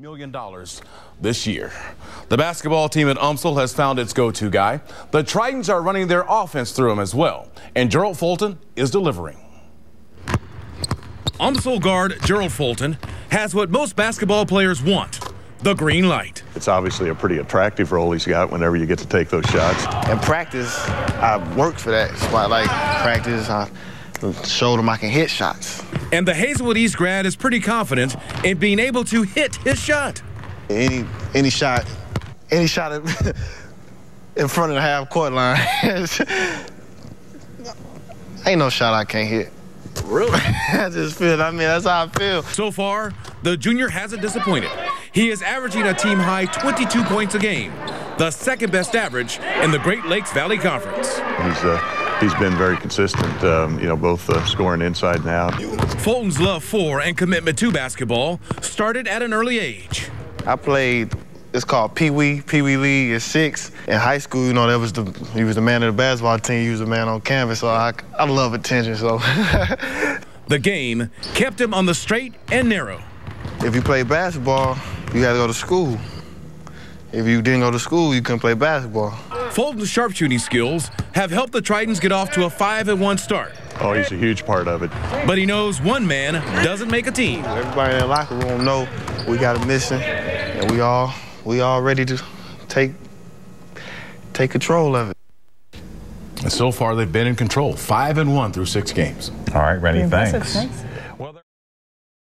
$1 million this year. The basketball team at UMSL has found its go-to guy. The Tritons are running their offense through him as well, and Gerald Fulton is delivering. UMSL guard Gerald Fulton has what most basketball players want, the green light. It's obviously a pretty attractive role he's got whenever you get to take those shots. In practice, I work for that spotlight. Practice, I showed him I can hit shots. And the Hazelwood East grad is pretty confident in being able to hit his shot. Any shot in front of the half court line. Ain't no shot I can't hit. Really? I just feel, I mean, that's how I feel. So far, the junior hasn't disappointed. He is averaging a team-high 22 points a game, the second-best average in the Great Lakes Valley Conference. He's been very consistent, you know, both scoring inside and out. Fulton's love for and commitment to basketball started at an early age. I played, it's called Pee Wee League at 6. In high school, you know, that was he was the man of the basketball team, he was the man on canvas, so I love attention, so. The game kept him on the straight and narrow. If you play basketball, you had to go to school. If you didn't go to school, you couldn't play basketball. Fulton's sharpshooting skills have helped the Tritons get off to a 5-1 start. Oh, he's a huge part of it. But he knows one man doesn't make a team. Everybody in the locker room know we got a mission, and we all ready to take control of it. And so far, they've been in control, 5-1 through 6 games. All right, Rennie, thanks.